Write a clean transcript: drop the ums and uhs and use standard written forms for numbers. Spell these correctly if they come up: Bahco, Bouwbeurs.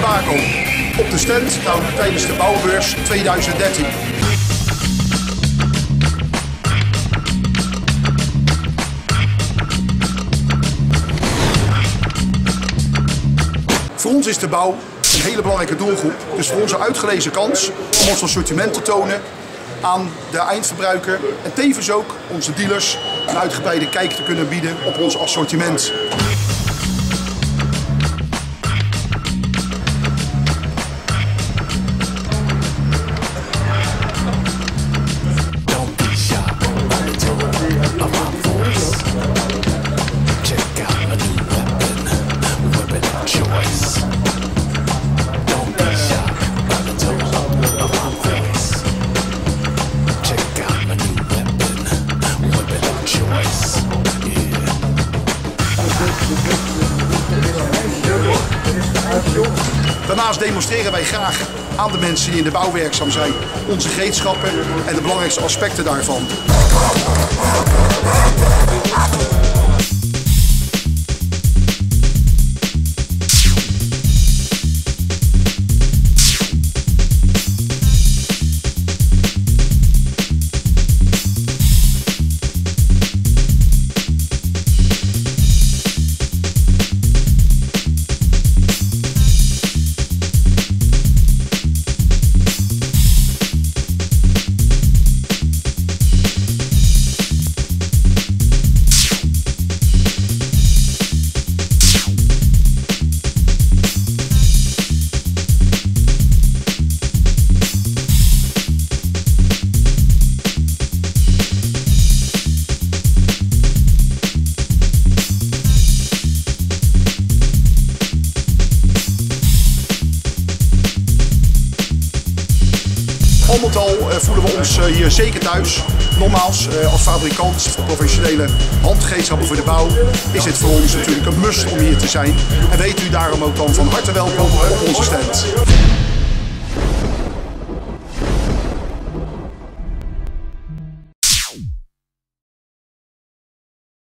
bij Bahco. Op de stand staan tijdens de Bouwbeurs 2013. Voor ons is de bouw een hele belangrijke doelgroep. Dus voor ons een uitgelezen kans om ons assortiment te tonen aan de eindverbruiker en tevens ook onze dealers een uitgebreide kijk te kunnen bieden op ons assortiment. Daarnaast demonstreren wij graag aan de mensen die in de bouw werkzaam zijn onze gereedschappen en de belangrijkste aspecten daarvan. Al met al voelen we ons hier zeker thuis. Nogmaals, als fabrikant voor professionele handgereedschappen voor de bouw is het voor ons natuurlijk een must om hier te zijn. En weet u daarom ook dan van harte welkom op onze stand.